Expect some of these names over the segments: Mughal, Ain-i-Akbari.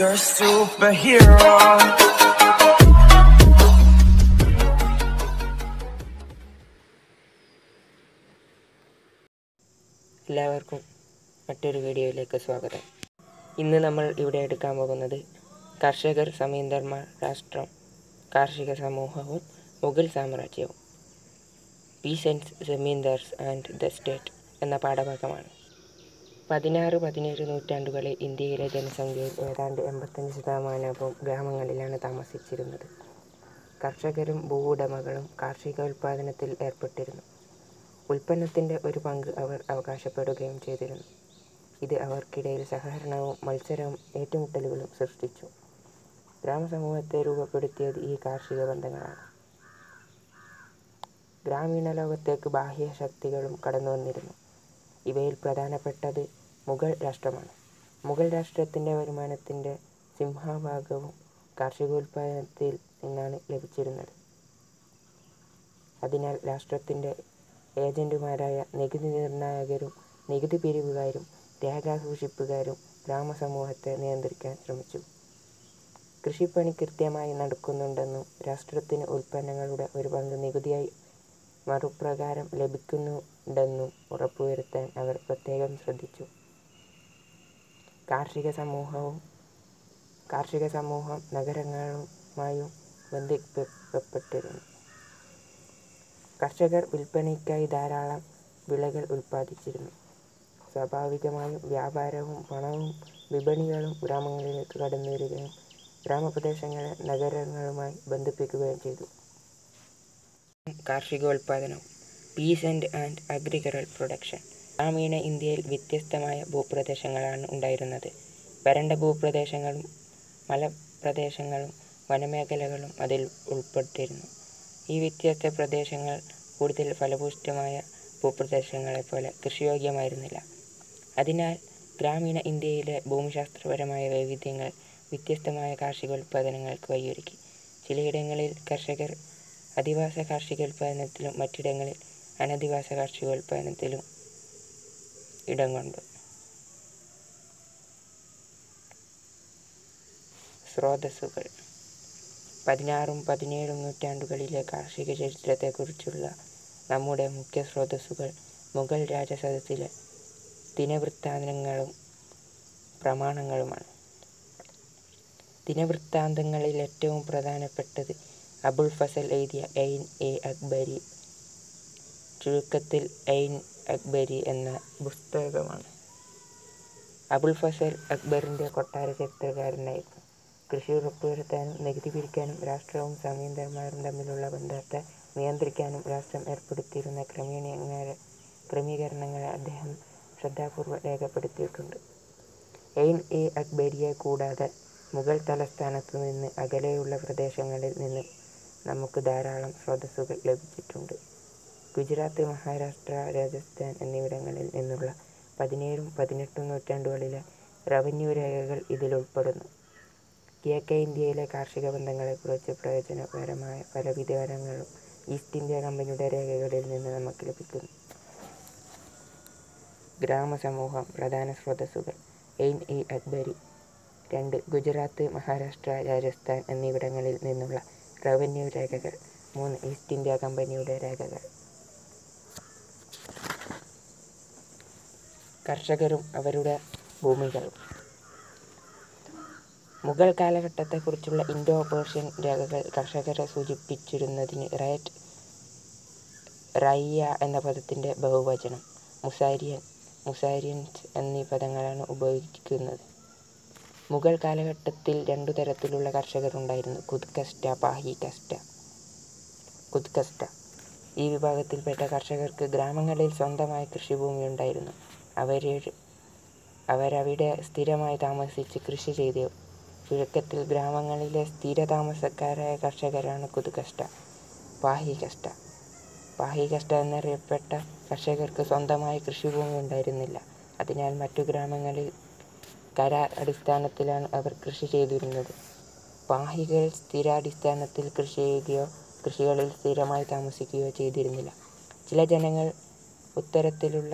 You're a superhero. എല്ലാവർക്കും മറ്റൊരു വീഡിയോയിലേക്ക് സ്വാഗതം. ഇന്ന് നമ്മൾ ഇവിടെ എടുക്കാൻ പോകുന്നത് കർഷകർ, സമീന്ദർമാർ, രാഷ്ട്രം, കാർഷിക സമൂഹവും മുഗൾ സാമ്രാജ്യവും, peasants, zamindars and the state എന്ന പാഠഭാഗമാണ്. 16-17 നൂറ്റാണ്ടുകളിൽ ഇന്ത്യയിലെ ജനസംഖ്യയിൽ ഏതാണ്ട് 85% ഗ്രാമങ്ങളിലാണ് താമസിച്ചിരുന്നത്. കർഷകരും ഭൂവുടമകളും കാർഷിക ഉൽപ്പാദനത്തിൽ ഏർപ്പെട്ടിരുന്നു. ഉൽപ്പന്നത്തിൻ്റെ ഒരു പങ്ക് അവർ അവകാശപ്പെടുകയും ചെയ്തിരുന്നു. ഇത് അവർക്കിടയിൽ സഹകരണവും മത്സരവും ഏറ്റുമുട്ടലുകളും സൃഷ്ടിച്ചു. ഗ്രാമസമൂഹത്തെ രൂപപ്പെടുത്തിയത് ഈ കാർഷിക ബന്ധങ്ങളാണ്. ഗ്രാമീണ ലോകത്തേക്ക് ബാഹ്യ ശക്തികളും കടന്നു വന്നിരുന്നു. ഇവയിൽ പ്രധാനപ്പെട്ടത് മുഗൾ രാഷ്ട്രമാണ്. മുഗൾ രാഷ്ട്രത്തിൻ്റെ വരുമാനത്തിൻ്റെ സിംഹഭാഗവും കാർഷികോൽപാദനത്തിൽ നിന്നാണ് ലഭിച്ചിരുന്നത്. അതിനാൽ രാഷ്ട്രത്തിൻ്റെ ഏജൻറ്റുമാരായ നികുതി നിർണായകരും നികുതി പിരിവുകാരും രേഖാ സൂക്ഷിപ്പുകാരും ഗ്രാമസമൂഹത്തെ നിയന്ത്രിക്കാൻ ശ്രമിച്ചു. കൃഷിപ്പണി കൃത്യമായി നടക്കുന്നുണ്ടെന്നും രാഷ്ട്രത്തിന് ഉൽപ്പന്നങ്ങളുടെ ഒരു പങ്ക് നികുതിയായി മറുപ്രകാരം ലഭിക്കുന്നുണ്ടെന്നും ഉറപ്പുവരുത്താൻ അവർ പ്രത്യേകം ശ്രദ്ധിച്ചു. കാർഷിക സമൂഹം നഗരങ്ങളുമായും ബന്ധിപ്പിക്കപ്പെട്ടിരുന്നു. കർഷകർ വിൽപ്പനയ്ക്കായി ധാരാളം വിളകൾ ഉൽപ്പാദിച്ചിരുന്നു. സ്വാഭാവികമായും വ്യാപാരവും പണവും വിപണികളും ഗ്രാമങ്ങളിലേക്ക് കടന്നു വരികയും ഗ്രാമപ്രദേശങ്ങളെ നഗരങ്ങളുമായി ബന്ധിപ്പിക്കുകയും ചെയ്തു. കാർഷികോൽപാദനം, പീസൻ്റ് ആൻഡ് അഗ്രികൾച്ചറൽ പ്രൊഡക്ഷൻ. ഗ്രാമീണ ഇന്ത്യയിൽ വ്യത്യസ്തമായ ഭൂപ്രദേശങ്ങളാണ് ഉണ്ടായിരുന്നത്. വരണ്ട ഭൂപ്രദേശങ്ങളും മലപ്രദേശങ്ങളും വനമേഖലകളും അതിൽ ഉൾപ്പെട്ടിരുന്നു. ഈ വ്യത്യസ്ത പ്രദേശങ്ങൾ കൂടുതൽ ഫലഭൂയിഷ്ഠമായ ഭൂപ്രദേശങ്ങളെപ്പോലെ കൃഷിയോഗ്യമായിരുന്നില്ല. അതിനാൽ ഗ്രാമീണ ഇന്ത്യയിലെ ഭൂമിശാസ്ത്രപരമായ വൈവിധ്യങ്ങൾ വ്യത്യസ്തമായ കാർഷികോൽപാദനങ്ങൾക്ക് വഴിയൊരുക്കി. ചിലയിടങ്ങളിൽ കർഷകർ അധിവാസ കാർഷികോൽപാദനത്തിലും മറ്റിടങ്ങളിൽ അനധിവാസ കാർഷികോൽപാദനത്തിലും ഇടം കൊണ്ടു. സ്രോതസ്സുകൾ. 16-17 നൂറ്റാണ്ടുകളിലെ കാർഷിക ചരിത്രത്തെക്കുറിച്ചുള്ള നമ്മുടെ മുഖ്യ സ്രോതസ്സുകൾ മുഗൾ രാജസദസ്സിലെ ദിനവൃത്താന്തങ്ങളും പ്രമാണങ്ങളുമാണ്. ദിനവൃത്താന്തങ്ങളിൽ ഏറ്റവും പ്രധാനപ്പെട്ടത് അബുൽ ഫസൽ എഴുതിയ ഐൻ എ അക്ബരി, ചുരുക്കത്തിൽ ഐൻ അക്ബരി എന്ന പുസ്തകമാണ്. അബുൽ ഫസൽ അക്ബറിൻ്റെ കൊട്ടാര ചരിത്രകാരനായിരുന്നു. കൃഷി ഉറപ്പുവരുത്താനും നികുതി പിരിക്കാനും രാഷ്ട്രവും സമീന്ദർമാരും തമ്മിലുള്ള ബന്ധത്തെ നിയന്ത്രിക്കാനും രാഷ്ട്രം ഏർപ്പെടുത്തിയിരുന്ന ക്രമീകരണങ്ങളെ അദ്ദേഹം ശ്രദ്ധാപൂർവ്വം രേഖപ്പെടുത്തിയിട്ടുണ്ട്. ഐൻ എ അക്ബരിയെ കൂടാതെ മുഗൾ തലസ്ഥാനത്തു നിന്ന് അകലെയുള്ള പ്രദേശങ്ങളിൽ നിന്ന് നമുക്ക് ധാരാളം സ്രോതസ്സുകൾ ലഭിച്ചിട്ടുണ്ട്. ഗുജറാത്ത്, മഹാരാഷ്ട്ര, രാജസ്ഥാൻ എന്നിവിടങ്ങളിൽ നിന്നുള്ള 17-18 നൂറ്റാണ്ടുകളിലെ റവന്യൂ രേഖകൾ ഇതിൽ ഉൾപ്പെടുന്നു. കിഴക്കേ ഇന്ത്യയിലെ കാർഷിക ബന്ധങ്ങളെക്കുറിച്ച് പ്രയോജനകരമായ പല വിവരങ്ങളും ഈസ്റ്റ് ഇന്ത്യ കമ്പനിയുടെ രേഖകളിൽ നിന്ന് നമുക്ക് ലഭിക്കുന്നു. ഗ്രാമസമൂഹം പ്രധാന സ്രോതസ്സുകൾ ഐൻ ഇ അക്ബരി. 2. ഗുജറാത്ത്, മഹാരാഷ്ട്ര, രാജസ്ഥാൻ എന്നിവിടങ്ങളിൽ നിന്നുള്ള റവന്യൂ രേഖകൾ. 3. ഈസ്റ്റ് ഇന്ത്യ കമ്പനിയുടെ രേഖകൾ. കർഷകരും അവരുടെ ഭൂമികളും. മുഗൾ കാലഘട്ടത്തെക്കുറിച്ചുള്ള ഇൻഡോ പേർഷ്യൻ രേഖകൾ കർഷകരെ സൂചിപ്പിച്ചിരുന്നതിന് റൈറ്റ്, റയ്യ എന്ന പദത്തിൻ്റെ ബഹുവചനം മുസാരിയൻ, മുസാരിയൻസ് എന്നീ പദങ്ങളാണ് ഉപയോഗിക്കുന്നത്. മുഗൾ കാലഘട്ടത്തിൽ 2 തരത്തിലുള്ള കർഷകരുണ്ടായിരുന്നു: ഖുദ്കസ്റ്റ, പാഹി കസ്റ്റ. ഈ വിഭാഗത്തിൽപ്പെട്ട കർഷകർക്ക് ഗ്രാമങ്ങളിൽ സ്വന്തമായി കൃഷിഭൂമി ഉണ്ടായിരുന്നു. അവരവിടെ സ്ഥിരമായി താമസിച്ച് കൃഷി ചെയ്തു. ചുരുക്കത്തിൽ ഗ്രാമങ്ങളിലെ സ്ഥിര താമസക്കാരായ കർഷകരാണ് ഖുദ്കസ്റ്റ, പാഹി കസ്റ്റ. പാഹി കസ്റ്റ എന്നറിയപ്പെട്ട കർഷകർക്ക് സ്വന്തമായി കൃഷിഭൂമി ഉണ്ടായിരുന്നില്ല. അതിനാൽ മറ്റു ഗ്രാമങ്ങളിൽ കരാർ അടിസ്ഥാനത്തിലാണ് അവർ കൃഷി ചെയ്തിരുന്നത്. പാഹികൾ സ്ഥിരാടിസ്ഥാനത്തിൽ കൃഷി ചെയ്യുകയോ കൃഷികളിൽ സ്ഥിരമായി താമസിക്കുകയോ ചെയ്തിരുന്നില്ല. ചില ജനങ്ങൾ ഉത്തരത്തിലുള്ള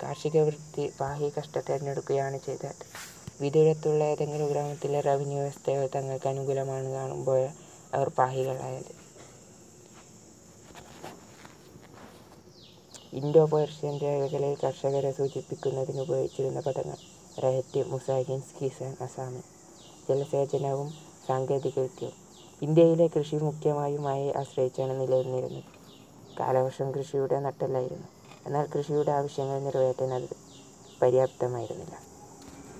കാർഷിക വൃത്തി പാഹി കഷ്ട തിരഞ്ഞെടുക്കുകയാണ് ചെയ്തത്. വിദൂരത്തുള്ള ഏതെങ്കിലും ഗ്രാമത്തിലെ റവന്യൂ വ്യവസ്ഥകൾ തങ്ങൾക്ക് അനുകൂലമാണ് കാണുമ്പോൾ അവർ പാഹികളായത്. ഇൻഡോ പേർഷ്യൻ രേഖകളിൽ കർഷകരെ സൂചിപ്പിക്കുന്നതിന് ഉപയോഗിച്ചിരുന്ന പദങ്ങൾ റഹറ്റ്, മുസാഹിൻ, കിസാൻ, അസാമി. ജലസേചനവും സാങ്കേതികവിദ്യയും ഇന്ത്യയിലെ കൃഷി മുഖ്യമായും മഴയെ ആശ്രയിച്ചാണ് നിലനിന്നിരുന്നത്. കാലവർഷം കൃഷിയുടെ നട്ടെല്ലായിരുന്നു, എന്നാൽ കൃഷിയുടെ ആവശ്യങ്ങൾ നിറവേറ്റാൻ അത് പര്യാപ്തമായിരുന്നില്ല.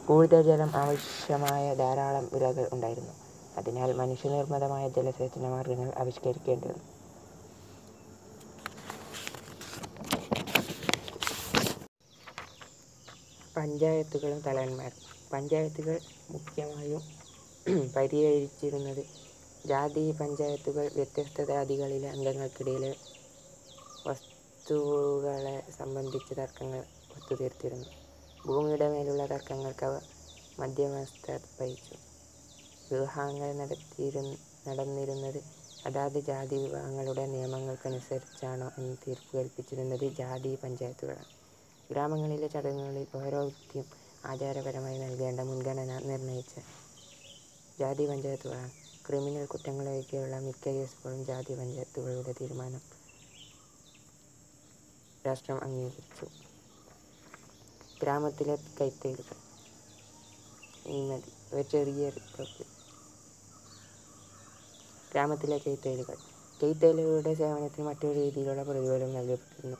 കൂടുതൽ ജലം ആവശ്യമായ ധാരാളം വിളകൾ ഉണ്ടായിരുന്നു. അതിനാൽ മനുഷ്യനിർമ്മിതമായ ജലസേചന മാർഗങ്ങൾ ആവിഷ്കരിക്കേണ്ടി വന്നു. പഞ്ചായത്തുകളും തലവന്മാരും. പഞ്ചായത്തുകൾ മുഖ്യമായും പരിഹരിച്ചിരുന്നത് ജാതി പഞ്ചായത്തുകൾ വ്യത്യസ്ത ജാതികളിലെ അംഗങ്ങൾക്കിടയിലെ വസ്തുക്കളെ സംബന്ധിച്ച തർക്കങ്ങൾ ഒത്തുതീർത്തിരുന്നു. ഭൂമിയുടെ മേലുള്ള തർക്കങ്ങൾക്ക് അവർ മധ്യവസ്ഥ വഹിച്ചു. വിവാഹങ്ങൾ നടന്നിരുന്നത് അതാത് ജാതി വിഭാഗങ്ങളുടെ നിയമങ്ങൾക്കനുസരിച്ചാണോ എന്ന് തീർപ്പ് കൽപ്പിച്ചിരുന്നത് ജാതി പഞ്ചായത്തുകളാണ്. ഗ്രാമങ്ങളിലെ ചടങ്ങുകളിൽ ഓരോ വ്യക്തിയും ആചാരപരമായി നൽകേണ്ട മുൻഗണന നിർണയിച്ച ജാതി പഞ്ചായത്തുകളാണ്. ക്രിമിനൽ കുറ്റങ്ങളൊക്കെയുള്ള മിക്ക കേസുകളും ജാതി പഞ്ചായത്തുകളുടെ തീരുമാനം രാഷ്ട്രം അംഗീകരിച്ചു. ഗ്രാമത്തിലെ കൈത്തേലുകൾ. ഈ നദി ഒരു ചെറിയ റിപ്പബ്ലിക്. ഗ്രാമത്തിലെ കൈത്തേലുകൾ. കൈത്തേലുകളുടെ സേവനത്തിന് മറ്റൊരു രീതിയിലുള്ള പ്രതിഫലം നൽകപ്പെട്ടിരുന്നു.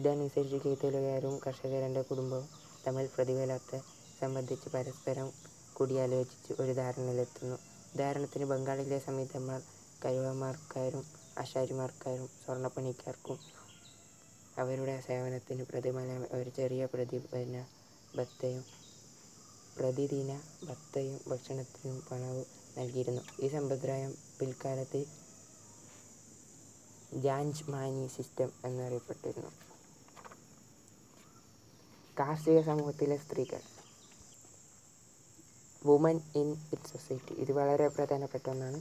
ഇതനുസരിച്ച് കൈത്തേലുകാരും കർഷകരുടെ കുടുംബവും തമ്മിൽ പ്രതിഫലത്തെ സംബന്ധിച്ച് പരസ്പരം കൂടിയാലോചിച്ച് ഒരു ധാരണയിലെത്തുന്നു. ഉദാഹരണത്തിന് ബംഗാളിലെ സമീതന്മാർ കരുവമാർക്കാരും ആശാരിമാർക്കാരും സ്വർണ്ണപ്പണിക്കാർക്കും അവരുടെ സേവനത്തിന് പ്രതിഫലം ഒരു ചെറിയ പ്രതിദിന ഭത്തയും ഭക്ഷണത്തിനും പണവും നൽകിയിരുന്നു. ഈ സമ്പ്രദായം പിൽക്കാലത്ത് ജാഞ്ച് മാനി സിസ്റ്റം എന്നറിയപ്പെട്ടിരുന്നു. കാർഷിക സമൂഹത്തിലെ സ്ത്രീകൾ. Woman in it society. ഇത് വളരെ പ്രധാനപ്പെട്ട ഒന്നാണ്.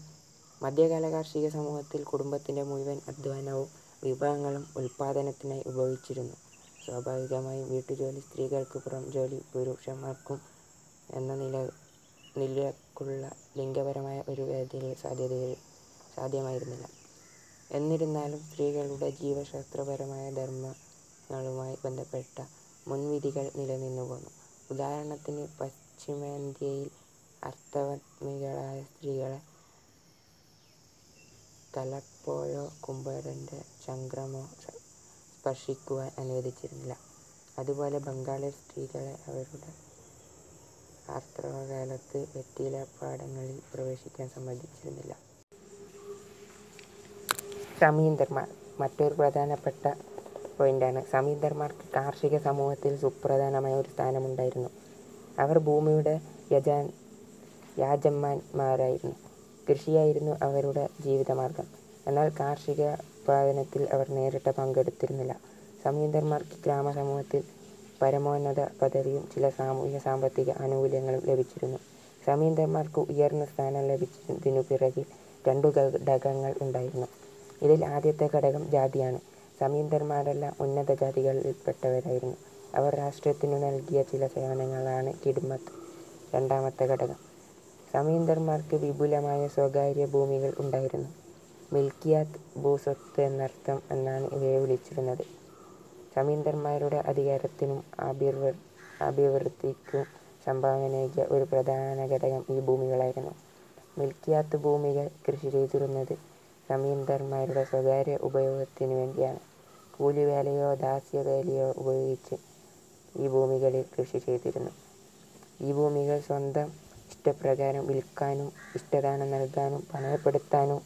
മധ്യകാല കാർഷിക സമൂഹത്തിൽ കുടുംബത്തിൻ്റെ മുഴുവൻ അധ്വാനവും വിഭവങ്ങളും ഉൽപ്പാദനത്തിനായി ഉപയോഗിച്ചിരുന്നു. സ്വാഭാവികമായും വീട്ടുജോലി സ്ത്രീകൾക്ക് പുറം ജോലി പുരുഷന്മാർക്കും എന്ന നിലക്കുള്ള ലിംഗപരമായ ഒരു വേദിയിൽ സാധ്യമായിരുന്നില്ല. എന്നിരുന്നാലും സ്ത്രീകളുടെ ജീവശാസ്ത്രപരമായ ധർമ്മങ്ങളുമായി ബന്ധപ്പെട്ട മുൻവിധികൾ നിലനിന്നു പോന്നു. ഉദാഹരണത്തിന് പശ്ചിമേന്ത്യയിൽ അർത്ഥവത്മികളായ സ്ത്രീകളെ തലപ്പോഴോ കുമ്പരൻ്റെ ചക്രമോ സ്പർശിക്കുവാൻ അനുവദിച്ചിരുന്നില്ല. അതുപോലെ ബംഗാളിൽ സ്ത്രീകളെ അവരുടെ ആർത്തവകാലത്ത് വെറ്റിലപ്പാടങ്ങളിൽ പ്രവേശിക്കാൻ സമ്മതിച്ചിരുന്നില്ല. സമീന്ദർമാർ മറ്റൊരു പ്രധാനപ്പെട്ട പോയിൻ്റാണ്. സമീന്ദർമാർക്ക് കാർഷിക സമൂഹത്തിൽ സുപ്രധാനമായ ഒരു സ്ഥാനമുണ്ടായിരുന്നു. അവർ ഭൂമിയുടെ യാജമാന്മാരായിരുന്നു. കൃഷിയായിരുന്നു അവരുടെ ജീവിതമാർഗം. എന്നാൽ കാർഷിക ഉൽപാദനത്തിൽ അവർ നേരിട്ട് പങ്കെടുത്തിരുന്നില്ല. സമീന്ദർമാർക്ക് ഗ്രാമസമൂഹത്തിൽ പരമോന്നത പദവിയും ചില സാമൂഹ്യ സാമ്പത്തിക ആനുകൂല്യങ്ങളും ലഭിച്ചിരുന്നു. സമീന്ദർമാർക്ക് ഉയർന്ന സ്ഥാനം ലഭിച്ചതിനു പിറകിൽ രണ്ടു ഘടകങ്ങൾ ഉണ്ടായിരുന്നു. ഇതിൽ ആദ്യത്തെ ഘടകം ജാതിയാണ്. സമീന്ദർമാരെല്ലാം ഉന്നത ജാതികളിൽപ്പെട്ടവരായിരുന്നു. അവർ രാഷ്ട്രത്തിനു നൽകിയ ചില സേവനങ്ങളാണ് കിടുമത്ത്. രണ്ടാമത്തെ ഘടകം. സമീന്ദർമാർക്ക് വിപുലമായ സ്വകാര്യ ഭൂമികൾ ഉണ്ടായിരുന്നു. മിൽക്കിയാത്ത്, ഭൂസ്വത്ത് എന്നർത്ഥം എന്നാണ് ഇവയെ വിളിച്ചിരുന്നത്. സമീന്ദർമാരുടെ അധികാരത്തിനും അഭിവൃദ്ധിക്കും സംഭാവനയ്ക്ക് ഒരു പ്രധാന ഘടകം ഈ ഭൂമികളായിരുന്നു. മിൽക്കിയാത്ത് ഭൂമികൾ കൃഷി ചെയ്തിരുന്നത് സമീന്ദർമാരുടെ സ്വകാര്യ ഉപയോഗത്തിനു വേണ്ടിയാണ്. കൂലിവേലയോ ദാസ്യവേലയോ ഉപയോഗിച്ച് ഈ ഭൂമികളിൽ കൃഷി ചെയ്തിരുന്നു. ഈ ഭൂമികൾ സ്വന്തം ഇഷ്ടപ്രകാരം വിൽക്കാനും ഇഷ്ടദാനം നൽകാനും പണയപ്പെടുത്താനും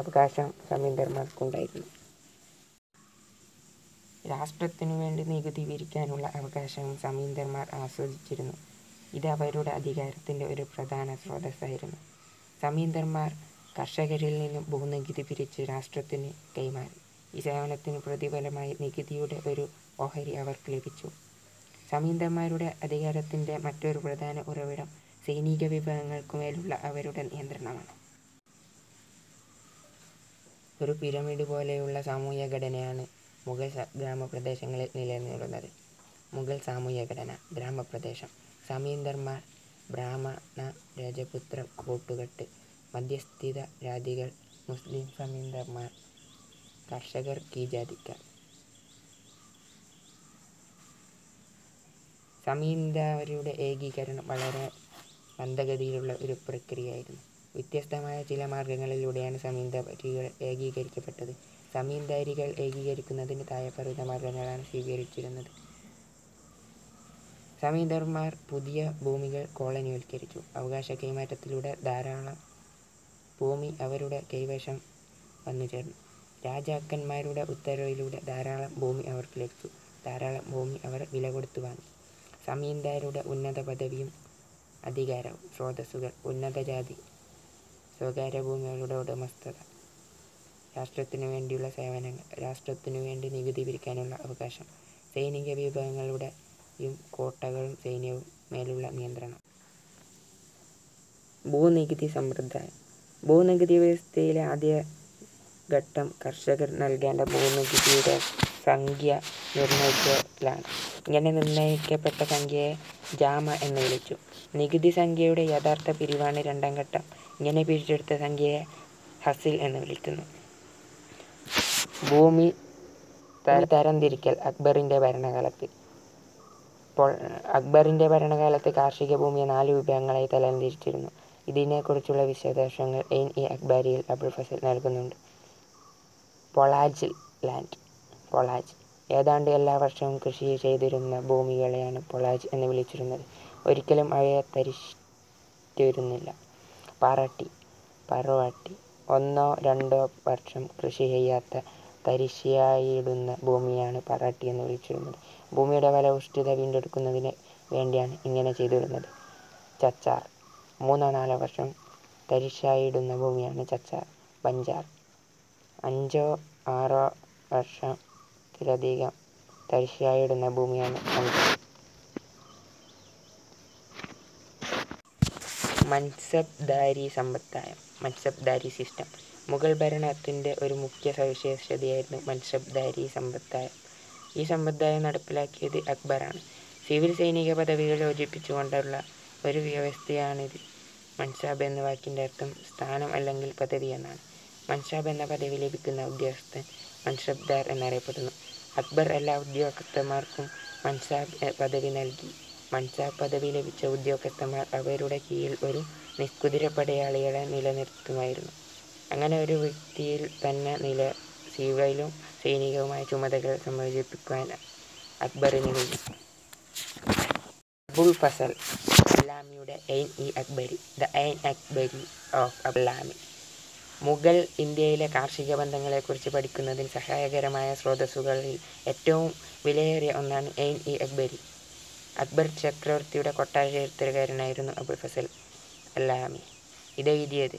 അവകാശം സമീന്ദർമാർക്കുണ്ടായിരുന്നു. രാഷ്ട്രത്തിനു വേണ്ടി നികുതി വിരിക്കാനുള്ള അവകാശവും സമീന്ദർമാർ ആസ്വദിച്ചിരുന്നു. ഇത് അവരുടെ അധികാരത്തിൻ്റെ ഒരു പ്രധാന സ്രോതസ്സായിരുന്നു. സമീന്ദർമാർ കർഷകരിൽ നിന്നും ഭൂനികുതി പിരിച്ച് രാഷ്ട്രത്തിന് കൈമാറി. ഈ സേവനത്തിന് പ്രതിഫലമായി നികുതിയുടെ ഒരു ഓഹരി അവർക്ക് ലഭിച്ചു. സമീന്ദർമാരുടെ അധികാരത്തിൻ്റെ മറ്റൊരു പ്രധാന ഉറവിടം സൈനിക വിഭാഗങ്ങൾക്കു മേലുള്ള അവരുടെ നിയന്ത്രണമാണ്. ഒരു പിരമിഡ് പോലെയുള്ള സാമൂഹ്യ ഘടനയാണ് മുഗൾ ഗ്രാമപ്രദേശങ്ങളിൽ നിലനിന്നിരുന്നത്. മുഗൾ സാമൂഹ്യഘടന. ഗ്രാമപ്രദേശം. സമീന്ദർമാർ ಬ್ರಾಹ್ಮಣ ರಾಜಪುತ್ರ ಕೋಟುಗಟ್ಟು മധ്യസ്ഥിത ജാതികൾ മുസ്ലിം സമീന്ദർമാർ കർഷകർ കീജാതിക്കാർ സമീന്ദാരുടെ ഏകീകരണം വളരെ മന്ദഗതിയിലുള്ള ഒരു പ്രക്രിയയായിരുന്നു. വ്യത്യസ്തമായ ചില മാർഗങ്ങളിലൂടെയാണ് സമീന്ദാരികൾ ഏകീകരിക്കപ്പെട്ടത്. സമീന്ദാരികൾ ഏകീകരിക്കുന്നതിന് താഴെ പറയുന്ന മാർഗങ്ങളാണ് സ്വീകരിച്ചിരുന്നത്. സമീന്ദർമാർ പുതിയ ഭൂമികൾ കോളനിവൽക്കരിച്ചു. അവകാശ കൈമാറ്റത്തിലൂടെ ധാരാളം ഭൂമി അവരുടെ കൈവശം വന്നു ചേർന്നു. രാജാക്കന്മാരുടെ ഉത്തരവിലൂടെ ധാരാളം ഭൂമി അവർക്ക് ലഭിച്ചു. ധാരാളം ഭൂമി അവർ വില കൊടുത്തു വാങ്ങി. സമീന്ദാരുടെ ഉന്നത പദവിയും അധികാരവും സ്രോതസ്സുകൾ ഉന്നത ജാതി സ്വകാര്യ ഭൂമികളുടെ ഉടമസ്ഥത രാഷ്ട്രത്തിനു വേണ്ടിയുള്ള സേവനങ്ങൾ രാഷ്ട്രത്തിനു വേണ്ടി നികുതി പിരിക്കാനുള്ള അവകാശം സൈനിക വിഭാഗങ്ങളുടെയും കോട്ടകളും സൈന്യവും മേലുള്ള നിയന്ത്രണം ഭൂനികുതി സമ്പ്രദായം ഭൂനികുതി വ്യവസ്ഥയിലെ ആദ്യ ഘട്ടം കർഷകർ നൽകേണ്ട ഭൂനികുതിയുടെ സംഖ്യ നിർണ്ണയിക്കലാണ്. ഇങ്ങനെ നിർണ്ണയിക്കപ്പെട്ട സംഖ്യയെ ജാമ എന്ന് വിളിച്ചു. നികുതി സംഖ്യയുടെ യഥാർത്ഥ പിരിവാണ് രണ്ടാം ഘട്ടം. ഇങ്ങനെ പിരിച്ചെടുത്ത സംഖ്യയെ ഹസിൽ എന്ന് വിളിക്കുന്നു. ഭൂമി തരംതിരിക്കൽ അക്ബറിൻ്റെ ഭരണകാലത്ത്. അപ്പോൾ അക്ബറിൻ്റെ ഭരണകാലത്ത് കാർഷിക ഭൂമിയെ 4 വിഭാഗങ്ങളായി തരംതിരിച്ചിരുന്നു. ഇതിനെക്കുറിച്ചുള്ള വിശദാംശങ്ങൾ ഐൻ-ഇ-അക്ബാരിയിൽ അബുൽ ഫസൽ നൽകുന്നുണ്ട്. പൊളാജ് ലാൻഡ് പൊളാജ് ഏതാണ്ട് എല്ലാ വർഷവും കൃഷി ചെയ്തിരുന്ന ഭൂമികളെയാണ് പൊളാജ് എന്ന് വിളിച്ചിരുന്നത്. ഒരിക്കലും അവയെ തരിശിരുന്നില്ല. പറവാട്ടി ഒന്നോ രണ്ടോ വർഷം കൃഷി ചെയ്യാത്ത തരിശായിടുന്ന ഭൂമിയാണ് പറവാട്ടി എന്ന് വിളിച്ചിരുന്നത്. ഭൂമിയുടെ ഫലഭൂയിഷ്ഠത വീണ്ടെടുക്കുന്നതിന് വേണ്ടിയാണ് ഇങ്ങനെ ചെയ്തിരുന്നത്. ചച്ചാർ 3-4 വർഷം തരിശായിടുന്ന ഭൂമിയാണ് ചച്ചാർ. ബഞ്ചാർ 5-6 വർഷത്തിലധികം തരിശായിടുന്ന ഭൂമിയാണ് ബഞ്ചാർ. മൻസബ്ദാരി സമ്പ്രദായം മൻസബ്ദാരി സിസ്റ്റം മുഗൾ ഭരണത്തിൻ്റെ ഒരു മുഖ്യ സവിശേഷതയായിരുന്നു മൻസബ്ദാരി സമ്പ്രദായം. ഈ സമ്പ്രദായം നടപ്പിലാക്കിയത് അക്ബറാണ്. സിവിൽ സൈനിക പദവികൾ യോജിപ്പിച്ചുകൊണ്ടുള്ള ഒരു വ്യവസ്ഥയാണിത്. മൻസാബ് എന്ന വാക്കിൻ്റെ അർത്ഥം സ്ഥാനം അല്ലെങ്കിൽ പദവി എന്നാണ്. മൻസാബ് എന്ന പദവി ലഭിക്കുന്ന ഉദ്യോഗസ്ഥൻ മൻസബ്ദാർ എന്നറിയപ്പെടുന്നു. അക്ബർ എല്ലാ ഉദ്യോഗസ്ഥന്മാർക്കും മൻസാബ് പദവി നൽകി. മൻസാബ് പദവി ലഭിച്ച ഉദ്യോഗസ്ഥന്മാർ അവരുടെ കീഴിൽ ഒരു നിസ്കുതിര പടയാളികളെ നിലനിർത്തുമായിരുന്നു. അങ്ങനെ ഒരു വ്യക്തിയിൽ തന്നെ സിവിലും സൈനികവുമായ ചുമതലകൾ സംയോജിപ്പിക്കുവാൻ അക്ബറിന് കഴിയും. അബുൽ ഫസൽ അബ്ലാമിയുടെ ഐൻ-ഇ-അക്ബരി ദ ഐൻ-ഇ-അക്ബരി ഓഫ് അബ്ലാമി മുഗൾ ഇന്ത്യയിലെ കാർഷിക ബന്ധങ്ങളെക്കുറിച്ച് പഠിക്കുന്നതിന് സഹായകരമായ സ്രോതസ്സുകളിൽ ഏറ്റവും വിലയേറിയ ഒന്നാണ് ഐൻ-ഇ-അക്ബരി. അക്ബർ ചക്രവർത്തിയുടെ കൊട്ടാര ചരിത്രകാരനായിരുന്നു അബുൽ ഫസൽ അബ്ലാമി. ഇത് എഴുതിയത്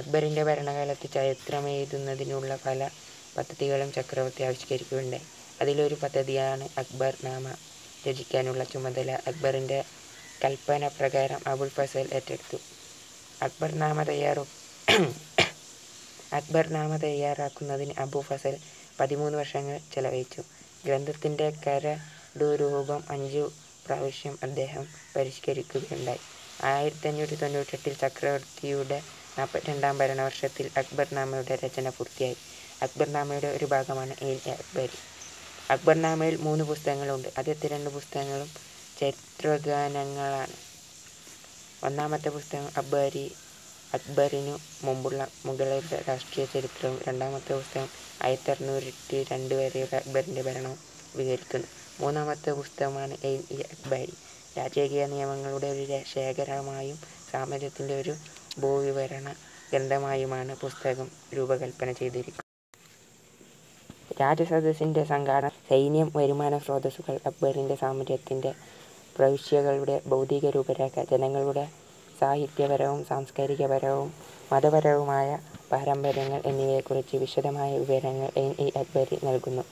അക്ബറിൻ്റെ ഭരണകാലത്ത് ചരിത്രമെഴുതുന്നതിനുള്ള പല പദ്ധതികളും ചക്രവർത്തി ആവിഷ്കരിക്കുകയുണ്ടായി. അതിലൊരു പദ്ധതിയാണ് അക്ബർ നാമ രചിക്കാനുള്ള ചുമതല. അക്ബറിൻ്റെ കൽപ്പന പ്രകാരം അബുൽ ഫസൽ ഏറ്റെടുത്തു. അക്ബർനാമ തയ്യാറാക്കുന്നതിന് അബുൽ ഫസൽ 13 വർഷങ്ങൾ ചെലവഴിച്ചു. ഗ്രന്ഥത്തിൻ്റെ കരടുരൂപം 5 പ്രാവശ്യം അദ്ദേഹം പരിഷ്കരിക്കുകയുണ്ടായി. 1598 ചക്രവർത്തിയുടെ 42ാം ഭരണവർഷത്തിൽ അക്ബർനാമയുടെ രചന പൂർത്തിയായി. അക്ബർനാമയുടെ ഒരു ഭാഗമാണ് ഐൻ-ഇ-അക്ബരി. അക്ബർനാമയിൽ 3 പുസ്തകങ്ങളുണ്ട്. ആദ്യത്തെ 2 പുസ്തകങ്ങളും ചരിത്രഗാനങ്ങളാണ്. ഒന്നാമത്തെ പുസ്തകം അക്ബറിനു മുമ്പുള്ള മുഗളരുടെ രാഷ്ട്രീയ ചരിത്രവും രണ്ടാമത്തെ പുസ്തകം 1602 വരെയുള്ള അക്ബറിൻ്റെ ഭരണവും വിവരിക്കുന്നു. മൂന്നാമത്തെ പുസ്തകമാണ് ഐൻ-ഇ-അക്ബാരി. രാജകീയ നിയമങ്ങളുടെ ഒരു ശേഖരമായും സാമ്രാജ്യത്തിൻ്റെ ഒരു ഭൂവിവരണ ഗ്രന്ഥമായുമാണ് പുസ്തകം രൂപകൽപ്പന ചെയ്തിരിക്കുന്നത്. രാജസദസ്സിൻ്റെ സംഘാടനം സൈന്യം വരുമാന സ്രോതസ്സുകൾ അക്ബറിൻ്റെ സാമ്രാജ്യത്തിൻ്റെ പ്രവിശ്യകളുടെ ഭൗതിക രൂപരേഖ ജനങ്ങളുടെ സാഹിത്യപരവും സാംസ്കാരികപരവും മതപരവുമായ പാരമ്പര്യങ്ങൾ എന്നിവയെക്കുറിച്ച് വിശദമായ വിവരങ്ങൾ ഐൻ-ഇ-അക്ബരി നൽകുന്നു.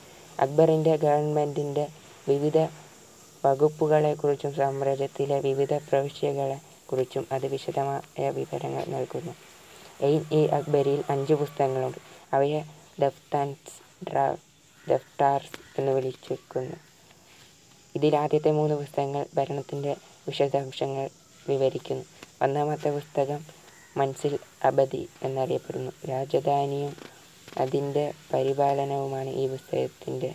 അക്ബറിൻ്റെ ഗവൺമെൻറ്റിൻ്റെ വിവിധ വകുപ്പുകളെക്കുറിച്ചും സാമ്രാജ്യത്തിലെ വിവിധ പ്രവിശ്യകളെക്കുറിച്ചും അത് വിശദമായ വിവരങ്ങൾ നൽകുന്നു. ഐൻ-ഇ-അക്ബരിയിൽ 5 പുസ്തകങ്ങളുണ്ട്. അവയെ ദഫ്താർസ് എന്ന് വിളിച്ചിരിക്കുന്നു. ഇതിൽ ആദ്യത്തെ 3 പുസ്തകങ്ങൾ ഭരണത്തിൻ്റെ വിശദാംശങ്ങൾ വിവരിക്കുന്നു. ഒന്നാമത്തെ പുസ്തകം മൻസിൽ അബദി എന്നറിയപ്പെടുന്നു. രാജധാനിയും അതിൻ്റെ പരിപാലനവുമാണ് ഈ പുസ്തകത്തിൻ്റെ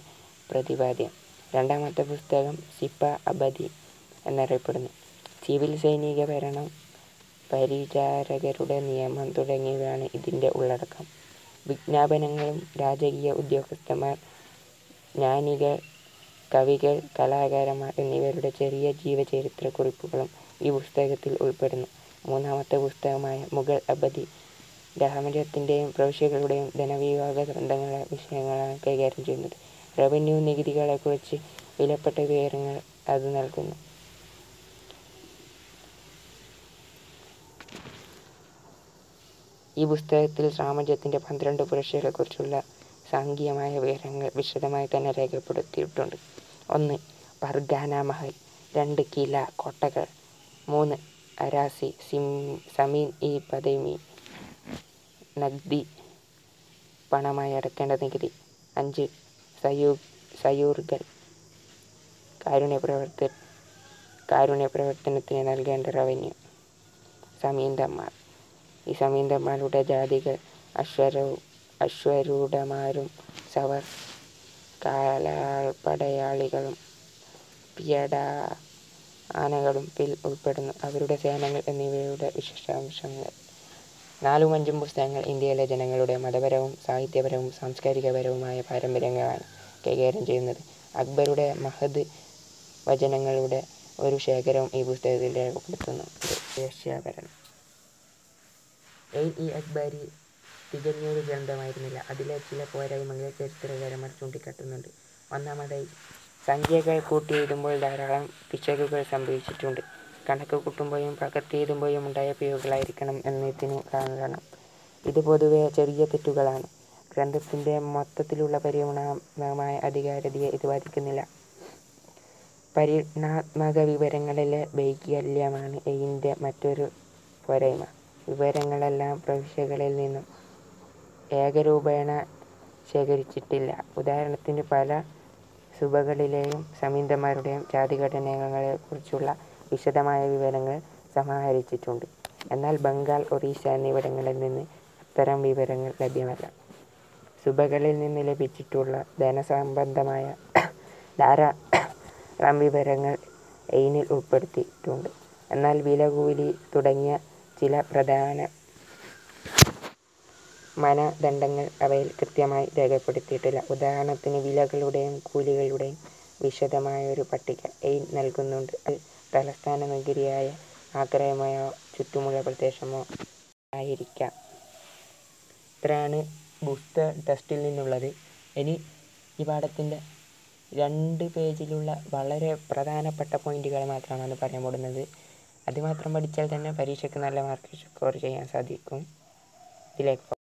പ്രതിപാദ്യം. രണ്ടാമത്തെ പുസ്തകം സിപ്പ അബദി എന്നറിയപ്പെടുന്നു. സിവിൽ, സൈനിക ഭരണം, പരിചാരകരുടെ നിയമം തുടങ്ങിയവയാണ് ഇതിൻ്റെ ഉള്ളടക്കം. വിജ്ഞാപനങ്ങളും രാജകീയ ഉദ്യോഗസ്ഥന്മാർ, ജ്ഞാനികൾ, കവികൾ, കലാകാരന്മാർ എന്നിവരുടെ ചെറിയ ജീവചരിത്ര കുറിപ്പുകളും ഈ പുസ്തകത്തിൽ ഉൾപ്പെടുന്നു. മൂന്നാമത്തെ പുസ്തകമായ മുഗൾ അബദി രാമരാജ്യത്തിൻ്റെയും പ്രവിശ്യകളുടെയും ധനവിഭാഗ ഗ്രന്ഥങ്ങളെ വിഷയങ്ങളാണ് കൈകാര്യം ചെയ്യുന്നത്. റവന്യൂ നികുതികളെക്കുറിച്ച് വിലപ്പെട്ട വിവരങ്ങൾ അത് നൽകുന്നു. ഈ പുസ്തകത്തിൽ സാമ്രാജ്യത്തിൻ്റെ 12 പുരുഷരെക്കുറിച്ചുള്ള സാംഖ്യമായ വിവരങ്ങൾ വിശദമായി തന്നെ രേഖപ്പെടുത്തിയിട്ടുണ്ട്. 1. പർഗാന മഹൽ. 2. കില, കോട്ടകൾ. 3. അരാസി, സമീൻ ഇ പദമി, നഗ്ദി, പണമായി അടക്കേണ്ട നികുതി. 5. സയൂർഗൽ, കാരുണ്യ പ്രവർത്തനത്തിന് നൽകേണ്ട റവന്യൂ. സമീന്ദന്മാർ, ഈ സമീന്ദന്മാരുടെ ജാതികൾ അശ്വരൂഢമാരും സവർ കാലാൾപടയാളികളും പിയടാ ആനകളും പിൽ ഉൾപ്പെടുന്നു. അവരുടെ സേനകൾ എന്നിവയുടെ വിശേഷാംശങ്ങൾ. 4, 5 പുസ്തകങ്ങൾ ഇന്ത്യയിലെ ജനങ്ങളുടെ മതപരവും സാഹിത്യപരവും സാംസ്കാരികപരവുമായ പാരമ്പര്യങ്ങളാണ് കൈകാര്യം ചെയ്യുന്നത്. അക്ബറുടെ മഹദ് വചനങ്ങളുടെ ഒരു ശേഖരവും ഈ പുസ്തകത്തിൽ രേഖപ്പെടുത്തുന്നു. ഏഷ്യാഭരണം. Ain-i-Akbari തികഞ്ഞൊരു ഗ്രന്ഥമായിരുന്നില്ല. അതിലെ ചില പോരായ്മകളെ ചരിത്രകാരന്മാർ ചൂണ്ടിക്കാട്ടുന്നുണ്ട്. ഒന്നാമതായി, സംഖ്യകൾ കൂട്ടിയെഴുതുമ്പോൾ ധാരാളം പിശകുകൾ സംഭവിച്ചിട്ടുണ്ട്. കണക്ക് കൂട്ടുമ്പോഴും പകർത്തിയെഴുതുമ്പോഴും ഉണ്ടായ പിഴകളായിരിക്കണം എന്നതിന് കാരണം ഇത് പൊതുവെ ചെറിയ തെറ്റുകളാണ്. ഗ്രന്ഥത്തിൻ്റെ മൊത്തത്തിലുള്ള പരിണാമമായ അധികാരതയെ ഇത് ബാധിക്കുന്നില്ല. പരിണാത്മക വിവരങ്ങളിലെ വൈകല്യമാണ് ഇതിൻ്റെ മറ്റൊരു പോരായ്മ. വിവരങ്ങളെല്ലാം പ്രവിശ്യകളിൽ നിന്നും ഏകരൂപേണ ശേഖരിച്ചിട്ടില്ല. ഉദാഹരണത്തിന്, പല സുബകളിലെയും സമീന്ദന്മാരുടെയും ജാതിഘടനകളെക്കുറിച്ചുള്ള വിശദമായ വിവരങ്ങൾ സമാഹരിച്ചിട്ടുണ്ട്. എന്നാൽ ബംഗാൾ, ഒറീസ എന്നിവിടങ്ങളിൽ നിന്ന് അത്തരം വിവരങ്ങൾ ലഭ്യമല്ല. സുബകളിൽ നിന്ന് ലഭിച്ചിട്ടുള്ള ധനസംബന്ധമായ ധാരാളം വിവരങ്ങൾ എയിനിൽ ഉൾപ്പെടുത്തിയിട്ടുണ്ട്. എന്നാൽ വിലകൂലി തുടങ്ങിയ ചില പ്രധാന മാനദണ്ഡങ്ങൾ അവയിൽ കൃത്യമായി രേഖപ്പെടുത്തിയിട്ടില്ല. ഉദാഹരണത്തിന്, വിലകളുടെയും കൂലികളുടെയും വിശദമായൊരു പട്ടിക എയിൻ നൽകുന്നുണ്ട്. അത് തലസ്ഥാന നഗരിയായ ആഗ്രഹമയോ ചുറ്റുമുള്ള പ്രദേശമോ ആയിരിക്കാം. ഇത്രയാണ് ബുസ്ത ടെസ്റ്റിൽ നിന്നുള്ളത്. ഇനി ഈ പാഠത്തിൻ്റെ 2 പേജിലുള്ള വളരെ പ്രധാനപ്പെട്ട പോയിന്റുകൾ മാത്രമാണ് പറയാൻ പോകുന്നത്. അതുമാത്രം പഠിച്ചാൽ തന്നെ പരീക്ഷയ്ക്ക് നല്ല മാർക്ക് സ്കോർ ചെയ്യാൻ സാധിക്കും. ഇതിലേക്ക്